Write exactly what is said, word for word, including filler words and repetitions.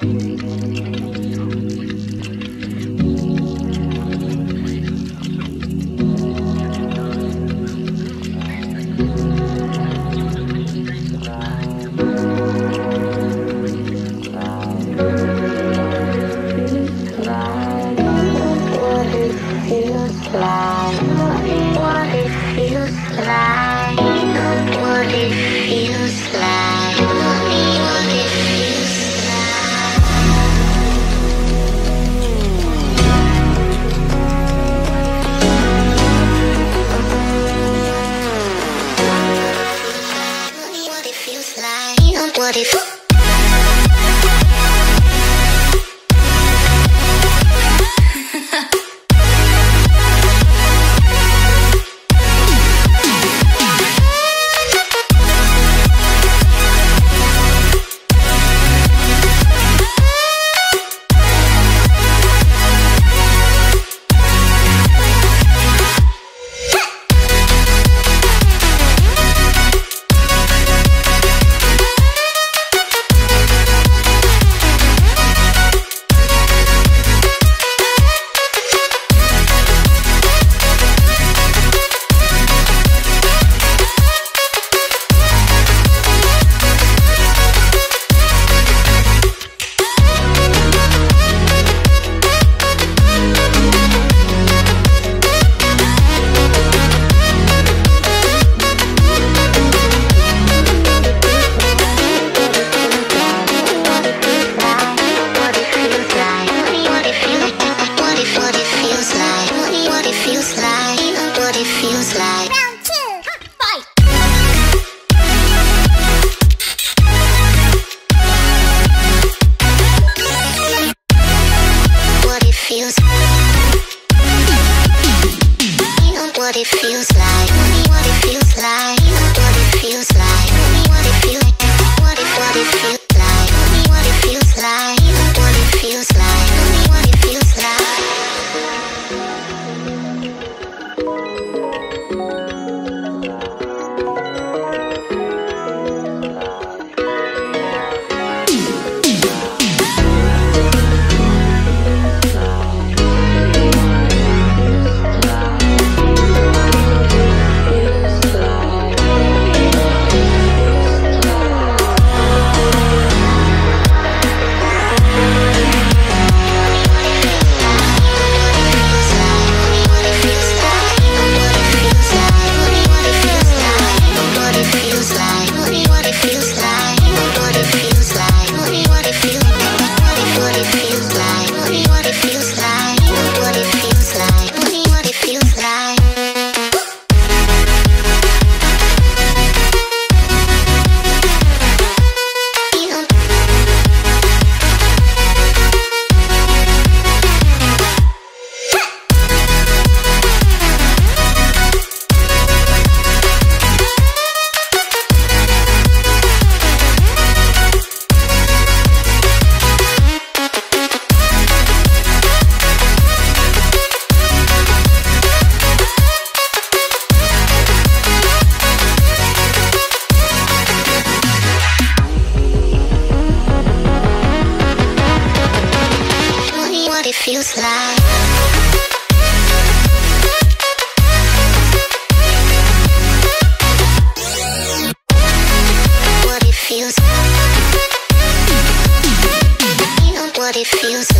What if feels like what it feels like. What it feels like.